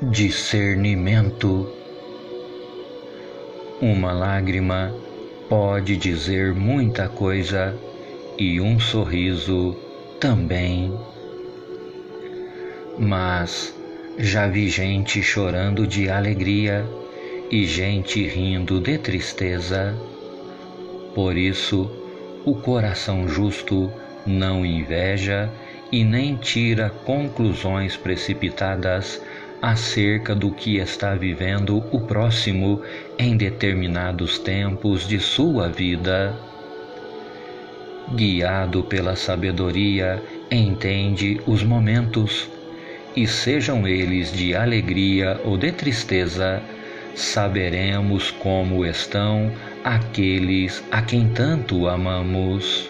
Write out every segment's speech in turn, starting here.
Discernimento. Uma lágrima pode dizer muita coisa e um sorriso também. Mas já vi gente chorando de alegria e gente rindo de tristeza. Por isso, o coração justo não inveja e nem tira conclusões precipitadas acerca do que está vivendo o próximo em determinados tempos de sua vida. Guiado pela sabedoria, entende os momentos, e sejam eles de alegria ou de tristeza, saberemos como estão aqueles a quem tanto amamos.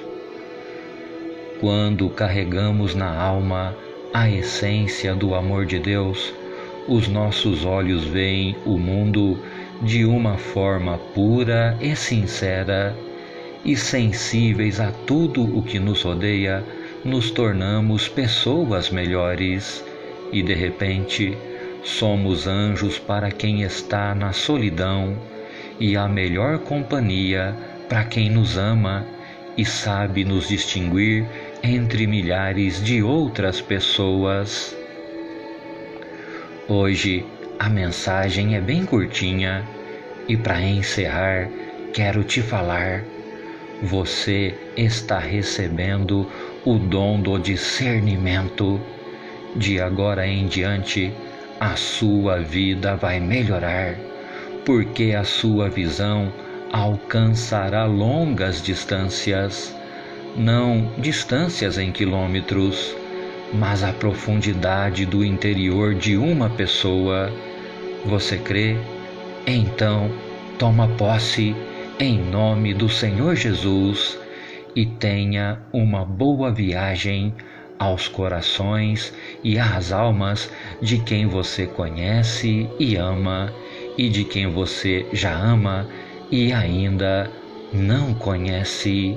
Quando carregamos na alma a essência do amor de Deus, os nossos olhos veem o mundo de uma forma pura e sincera, e sensíveis a tudo o que nos rodeia, nos tornamos pessoas melhores, e de repente somos anjos para quem está na solidão e a melhor companhia para quem nos ama e sabe nos distinguir entre milhares de outras pessoas. Hoje a mensagem é bem curtinha e, para encerrar, quero te falar: você está recebendo o dom do discernimento. De agora em diante, a sua vida vai melhorar, porque a sua visão alcançará longas distâncias, não distâncias em quilômetros, mas a profundidade do interior de uma pessoa. Você crê? Então, toma posse em nome do Senhor Jesus e tenha uma boa viagem aos corações e às almas de quem você conhece e ama, e de quem você já ama e ainda não conhece.